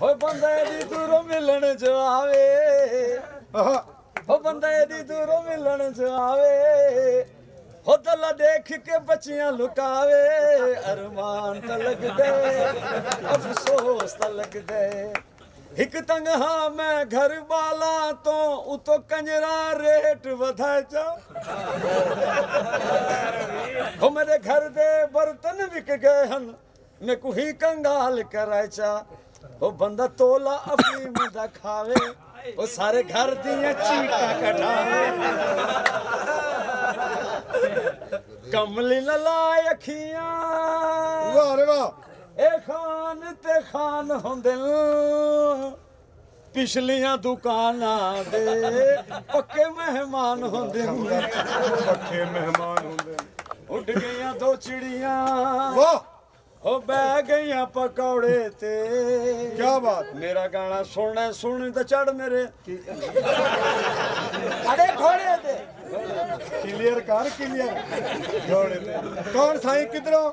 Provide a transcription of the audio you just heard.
बंदा एडी दूरों मिलन जो आवे, ओ बंदा एडी दूरों मिलन जो आवे, ओ दला देख के बच्चियां लुकावे। अरमान तलक दे अफसोस तलक दे, एक तंगहा मैं घर वाला तो उतो कंजरा रेट वधाए जाओ। ओ मेरे घर दे बर्तन बिक गए हन, मैं कोई कंगाल कराए चा। ओ बंदा तोला अपनी मदा खावे, ओ सारे घर दिया चीका कटावे। कमली ललाय अखियां ए खान ते खान होंदे, पिछलियां दुकाना दे पक्के मेहमान होंदे, पक्के मेहमान होंदे। उठ गईयां दो चिड़ियां ओ बह गईयां पकौड़े ते। क्या बात, मेरा गाना सुनना सुन तो चढ़ मेरे अरे घोड़े ते क्लियर कर, क्लियर घोड़े ते। कौन साईं किधरों?